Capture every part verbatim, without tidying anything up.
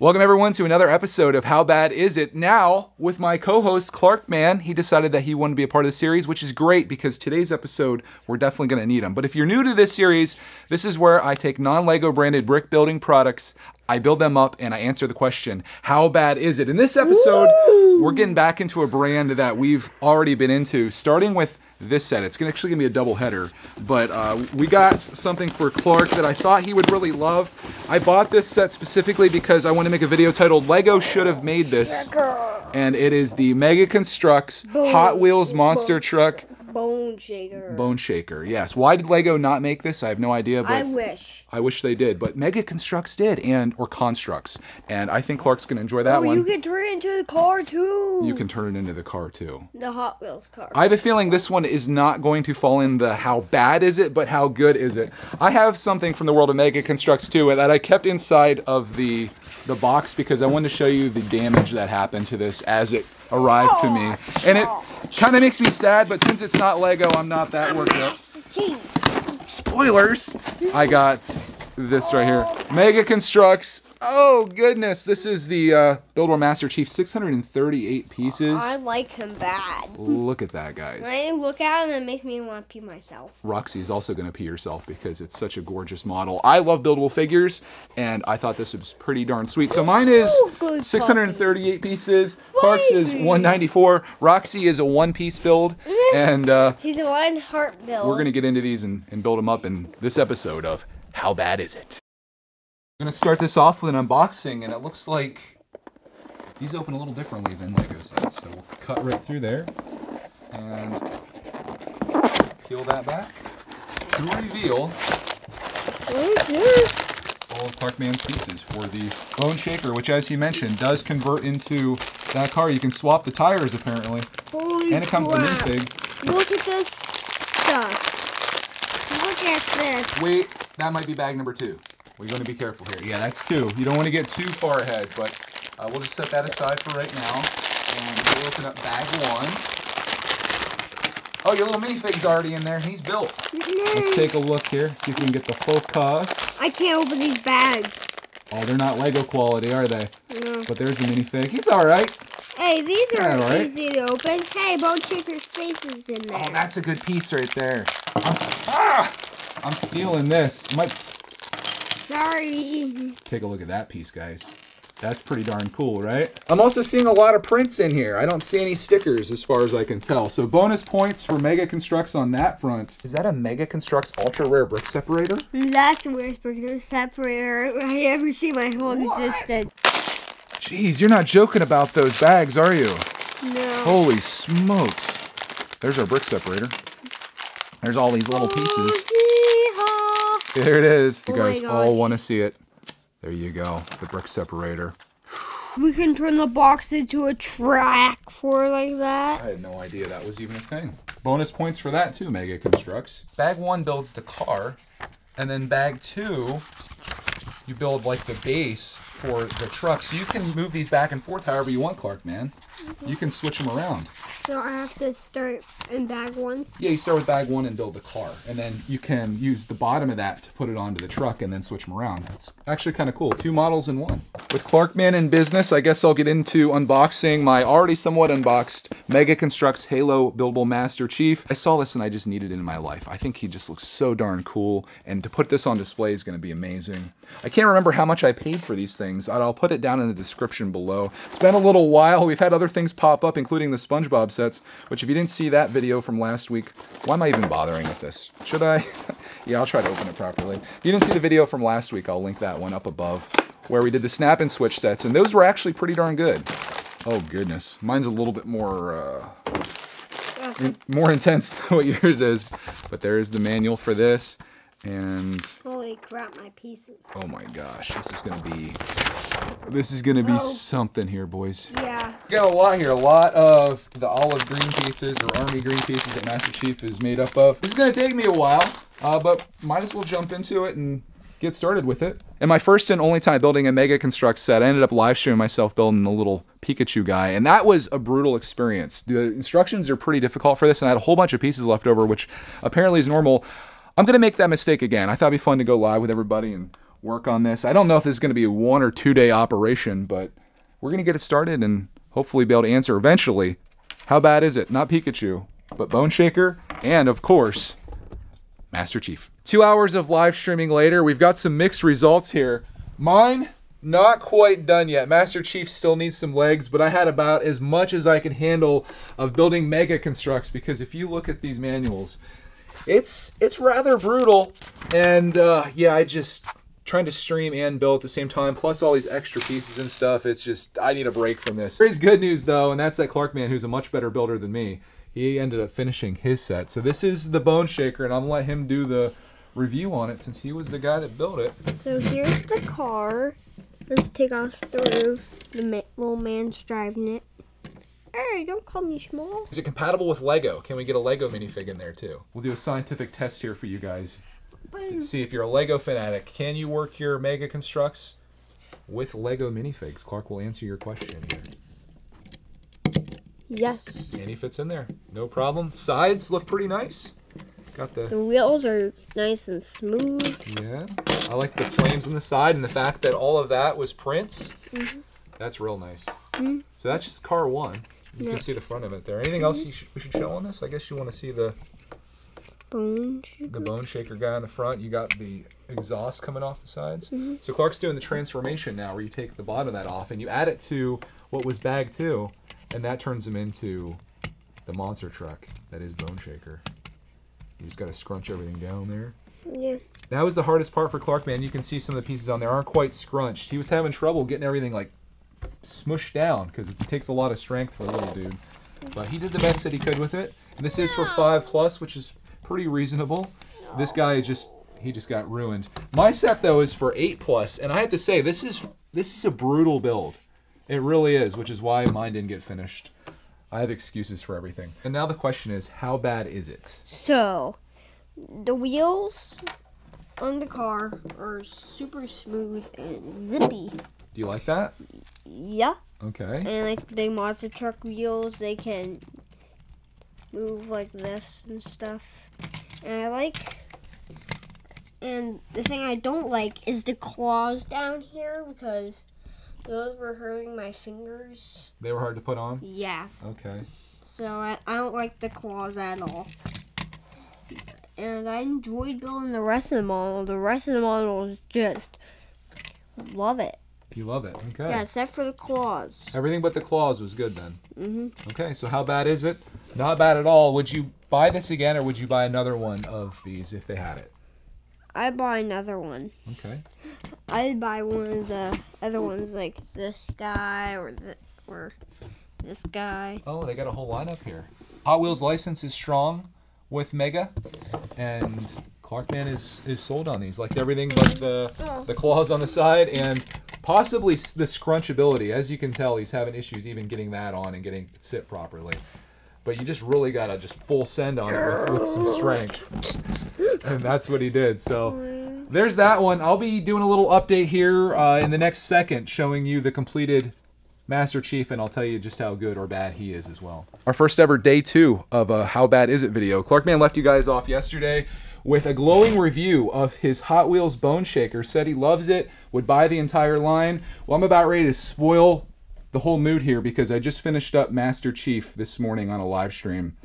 Welcome everyone to another episode of How Bad Is It? Now with my co-host Clark Mann. He decided that he wanted to be a part of the series, which is great because today's episode, we're definitely gonna need him. But if you're new to this series, this is where I take non-Lego branded brick building products, I build them up and I answer the question, how bad is it? In this episode, Woo! We're getting back into a brand that we've already been into, starting with this set. It's gonna actually gonna be a double header, but uh, we got something for Clark that I thought he would really love. I bought this set specifically because I want to make a video titled Lego Should Have Made This, and it is the Mega Construx Boom. Hot Wheels Monster Boom. Truck Bone Shaker. Bone Shaker, yes. Why did Lego not make this? I have no idea, but I wish. I wish they did, but Mega Construx did, and or Construx, and I think Clark's gonna enjoy that oh, one. You can turn it into the car too. You can turn it into the car too. The Hot Wheels car. I have a feeling this one is not going to fall in the how bad is it, but how good is it? I have something from the world of Mega Construx too that I kept inside of the the box because I wanted to show you the damage that happened to this as it arrived oh, to me, and it kind of makes me sad, but since it's not Lego, I'm not that worked up. Spoilers! I got this right here. Mega Construx. Oh goodness, this is the uh, Build War Master Chief, six hundred thirty-eight pieces. I like him bad. Look at that, guys. When I look at him, it makes me want to pee myself. Roxy's also going to pee herself because it's such a gorgeous model. I love buildable figures, and I thought this was pretty darn sweet. So mine is oh, six hundred thirty-eight pieces. Clark's is one ninety-four. Roxy is a one-piece build, and uh, she's a one-heart build. We're going to get into these and, and build them up in this episode of How Bad Is It? I'm gonna start this off with an unboxing, and it looks like these open a little differently than Lego sets. So we'll cut right through there and peel that back to reveal all of Clark Mann's pieces for the Bone Shaker, which, as he mentioned, does convert into that car. You can swap the tires apparently, Holy and it comes crap. with a minifig. Look at this stuff. Look at this. Wait, that might be bag number two. We're going to be careful here. Yeah, that's two. You don't want to get too far ahead, but uh, we'll just set that aside for right now. And we'll open up bag one. Oh, your little minifig's already in there. He's built. Mm-hmm. Let's take a look here. See if we can get the full cost. I can't open these bags. Oh, they're not Lego quality, are they? No. But there's the minifig. He's all right. Hey, these are right. easy to open. Hey, Bone Shaker's face is in there. Oh, that's a good piece right there. I'm, ah, I'm stealing this. My, Sorry. Take a look at that piece, guys. That's pretty darn cool, right? I'm also seeing a lot of prints in here. I don't see any stickers as far as I can tell. So bonus points for Mega Construx on that front. Is that a Mega Construx Ultra Rare Brick Separator? That's the worst brick separator I ever see my whole what? existence. Jeez, you're not joking about those bags, are you? No. Holy smokes. There's our brick separator. There's all these little oh, pieces. There it is. You oh guys all want to see it. There you go. The brick separator. We can turn the box into a track for like that. I had no idea that was even a thing. Bonus points for that too, Mega Construx. Bag one builds the car, and then bag two, you build like the base for the truck. So you can move these back and forth however you want, Clark, man. Mm-hmm. You can switch them around. So I have to start in bag one? Yeah, you start with bag one and build the car. And then you can use the bottom of that to put it onto the truck and then switch them around. That's actually kind of cool. Two models in one. With Clark Mann in business, I guess I'll get into unboxing my already somewhat unboxed Mega Construx Halo Buildable Master Chief. I saw this and I just needed it in my life. I think he just looks so darn cool. And to put this on display is going to be amazing. I can't remember how much I paid for these things. I'll put it down in the description below. It's been a little while. We've had other things pop up, including the SpongeBob sets, which if you didn't see that video from last week, why am I even bothering with this? Should I? Yeah, I'll try to open it properly. If you didn't see the video from last week, I'll link that one up above, where we did the snap and switch sets, and those were actually pretty darn good. Oh, goodness. Mine's a little bit more, uh, in, more intense than what yours is, but there is the manual for this. And holy crap, my pieces. Oh my gosh, this is gonna be this is gonna be oh. something here, boys. Yeah. We got a lot here, a lot of the olive green pieces or army green pieces that Master Chief is made up of. This is gonna take me a while, uh, but might as well jump into it and get started with it. And my first and only time building a Mega Construx set, I ended up live streaming myself building the little Pikachu guy, and that was a brutal experience. The instructions are pretty difficult for this, and I had a whole bunch of pieces left over, which apparently is normal. I'm gonna make that mistake again. I thought it'd be fun to go live with everybody and work on this. I don't know if this is going to be a one or two day operation, but we're going to get it started and hopefully be able to answer eventually. How bad is it? Not Pikachu, but Bone Shaker and, of course, Master Chief. Two hours of live streaming later, we've got some mixed results here. Mine, not quite done yet. Master Chief still needs some legs, but I had about as much as I could handle of building Mega Construx, because if you look at these manuals, it's it's rather brutal. And uh, yeah, I just trying to stream and build at the same time, plus all these extra pieces and stuff. It's just, I need a break from this. Here's good news though, and that's that Clark Mann, who's a much better builder than me, he ended up finishing his set. So this is the Bone Shaker, and I'm gonna let him do the review on it since he was the guy that built it. So here's the car. Let's take off the roof. The ma little man's driving it. Hey, don't call me small. Is it compatible with Lego? Can we get a Lego minifig in there too? We'll do a scientific test here for you guys to see if you're a Lego fanatic. Can you work your Mega Construx with Lego minifigs? Clark will answer your question here. Yes. And he fits in there. No problem. Sides look pretty nice. Got the... the wheels are nice and smooth. Yeah. I like the flames on the side and the fact that all of that was prints. Mm-hmm. That's real nice. Mm-hmm. So that's just car one. You yeah. can see the front of it there. Anything mm-hmm. else you sh we should show on this? I guess you want to see the... Bone Shaker. The Bone Shaker guy on the front. You got the exhaust coming off the sides. Mm-hmm. So Clark's doing the transformation now, where you take the bottom of that off and you add it to what was bag two, and that turns him into the monster truck that is Bone Shaker. You just got to scrunch everything down there. Yeah. That was the hardest part for Clark, man. You can see some of the pieces on there aren't quite scrunched. He was having trouble getting everything like smushed down because it takes a lot of strength for a little dude. But he did the best that he could with it. And this no. is for five plus, which is pretty reasonable. No. This guy just he just got ruined. My set though is for eight plus, and I have to say this is this is a brutal build. It really is, which is why mine didn't get finished. I have excuses for everything. And now the question is, how bad is it? So, the wheels on the car are super smooth and zippy. Do you like that? Yeah. Okay. And like the big monster truck wheels, they can move like this and stuff. And I like... And the thing I don't like is the claws down here, because... those were hurting my fingers. They were hard to put on? Yes. Okay. So I, I don't like the claws at all. And I enjoyed building the rest of the model. The rest of the model is just... love it. You love it? Okay. Yeah, except for the claws. Everything but the claws was good then? Mm-hmm. Okay, so how bad is it? Not bad at all. Would you buy this again, or would you buy another one of these if they had it? I'd buy another one. Okay. I'd buy one of the other ones, like this guy or the, or this guy. Oh, they got a whole lineup here. Hot Wheels license is strong with Mega, and Clark Mann is is sold on these. Like everything but the oh. the claws on the side and possibly the scrunchability. As you can tell, he's having issues even getting that on and getting it sit properly. But you just really gotta just full send on it with, with some strength. And that's what he did. So there's that one. I'll be doing a little update here uh, in the next second, showing you the completed Master Chief, and I'll tell you just how good or bad he is as well. Our first ever day two of a How Bad Is It video. Clark Mann left you guys off yesterday with a glowing review of his Hot Wheels Bone Shaker. Said he loves it, would buy the entire line. Well, I'm about ready to spoil the whole mood here, because I just finished up Master Chief this morning on a live stream,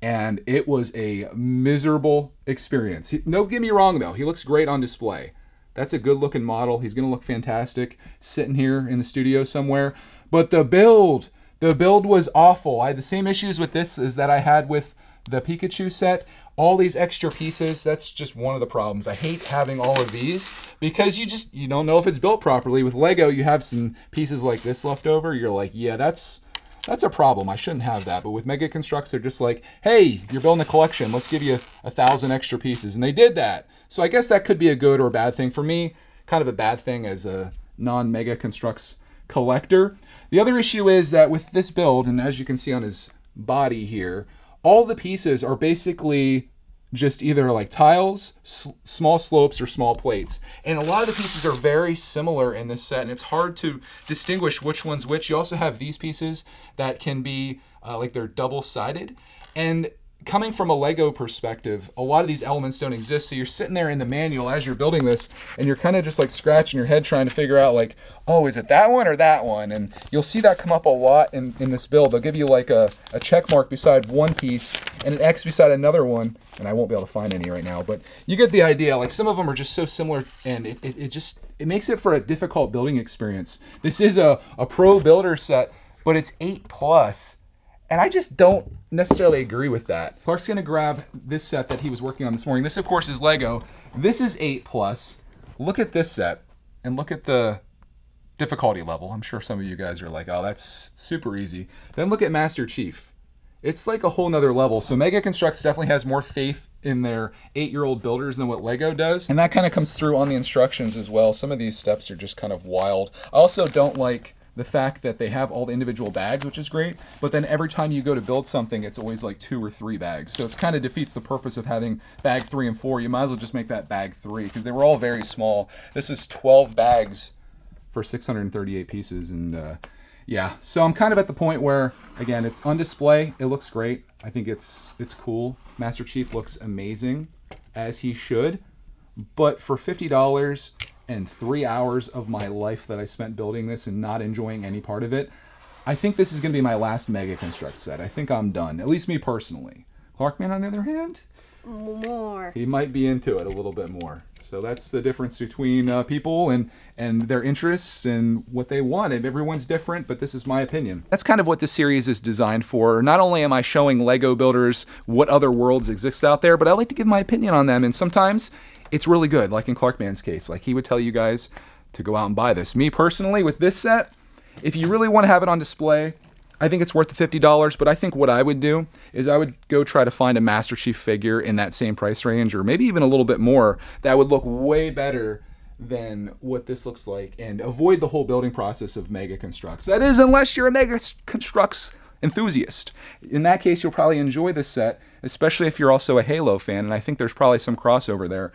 and it was a miserable experience. He, no, get me wrong though, he looks great on display. That's a good looking model. He's gonna look fantastic sitting here in the studio somewhere. But the build, the build was awful. I had the same issues with this as that I had with the Pikachu set. All these extra pieces, that's just one of the problems. I hate having all of these, because you just, you don't know if it's built properly. With Lego, you have some pieces like this left over, you're like, yeah, that's that's a problem, I shouldn't have that. But with Mega Construx, they're just like, hey, you're building a collection, let's give you a thousand extra pieces, and they did that. So I guess that could be a good or a bad thing. For me, kind of a bad thing as a non-Mega Construx collector. The other issue is that with this build, and as you can see on his body here, all the pieces are basically just either like tiles, s small slopes, or small plates. And a lot of the pieces are very similar in this set, and it's hard to distinguish which one's which. You also have these pieces that can be uh, like they're double-sided. And coming from a Lego perspective, a lot of these elements don't exist. So you're sitting there in the manual as you're building this, and you're kind of just like scratching your head trying to figure out like, oh, is it that one or that one? And you'll see that come up a lot in, in this build. They'll give you like a, a check mark beside one piece and an X beside another one. And I won't be able to find any right now, but you get the idea. Like some of them are just so similar, and it, it, it just, it makes it for a difficult building experience. This is a, a pro builder set, but it's eight plus. And I just don't necessarily agree with that. Clark's gonna grab this set that he was working on this morning. This, of course, is Lego. This is eight plus. Look at this set and look at the difficulty level. I'm sure some of you guys are like, oh, that's super easy. Then look at Master Chief. It's like a whole nother level. So Mega Construx definitely has more faith in their eight-year-old builders than what Lego does. And that kind of comes through on the instructions as well. Some of these steps are just kind of wild. I also don't like the fact that they have all the individual bags, which is great, but then every time you go to build something, it's always like two or three bags. So it's kind of defeats the purpose of having bag three and four. You might as well just make that bag three, because they were all very small. This is twelve bags for six hundred thirty-eight pieces. And uh, yeah, so I'm kind of at the point where, again, it's on display. It looks great. I think it's, it's cool. Master Chief looks amazing, as he should, but for fifty dollars, and three hours of my life that I spent building this and not enjoying any part of it, I think this is gonna be my last Mega Construx set. I think I'm done, at least me personally. Clark Mann, on the other hand? More. He might be into it a little bit more. So that's the difference between uh, people and, and their interests and what they want. And everyone's different, but this is my opinion. That's kind of what this series is designed for. Not only am I showing Lego builders what other worlds exist out there, but I like to give my opinion on them. And sometimes it's really good, like in Clark Mann's case. Like, he would tell you guys to go out and buy this. Me personally, with this set, if you really want to have it on display, I think it's worth the fifty dollars, but I think what I would do is I would go try to find a Master Chief figure in that same price range, or maybe even a little bit more, that would look way better than what this looks like, and avoid the whole building process of Mega Construx. That is, unless you're a Mega Construx enthusiast. In that case, you'll probably enjoy this set, especially if you're also a Halo fan, and I think there's probably some crossover there.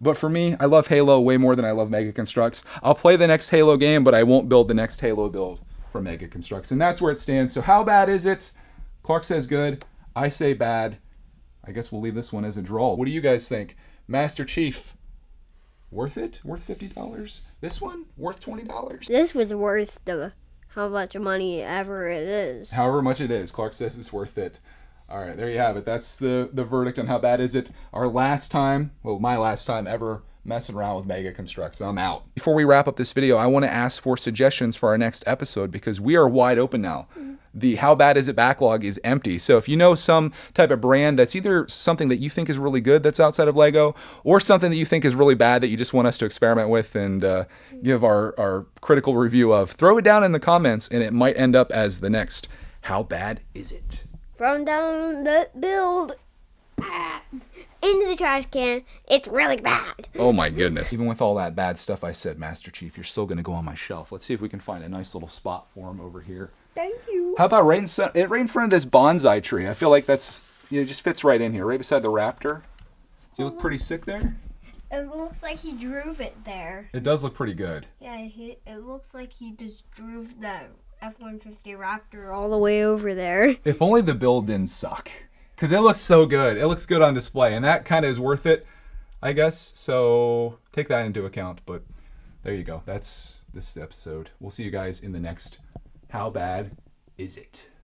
But for me, I love Halo way more than I love Mega Construx. I'll play the next Halo game, but I won't build the next Halo build for Mega Construx. And that's where it stands. So how bad is it? Clark says good. I say bad. I guess we'll leave this one as a draw. What do you guys think? Master Chief, worth it? Worth fifty dollars? This one, worth twenty dollars? This was worth the how much money ever it is. However much it is. Clark says it's worth it. All right, there you have it. That's the, the verdict on how bad is it. Our last time, well, my last time ever messing around with Mega Construx. I'm out. Before we wrap up this video, I want to ask for suggestions for our next episode, because we are wide open now. The How Bad Is It backlog is empty. So if you know some type of brand that's either something that you think is really good that's outside of Lego, or something that you think is really bad that you just want us to experiment with and uh, give our, our critical review of, throw it down in the comments, and it might end up as the next How Bad Is It? Thrown down the build ah, into the trash can. It's really bad. Oh my goodness. Even with all that bad stuff I said, Master Chief, you're still gonna go on my shelf. Let's see if we can find a nice little spot for him over here. Thank you. How about right in, right in front of this bonsai tree? I feel like that's, you know, just fits right in here, right beside the raptor. Does he look pretty sick there? It looks like he drove it there. It does look pretty good. Yeah, he, it looks like he just drove that F one fifty Raptor all the way over there. If only the build didn't suck, because it looks so good. It looks good on display, and that kind of is worth it, I guess. So take that into account, but there you go. That's this episode. We'll see you guys in the next How Bad Is It?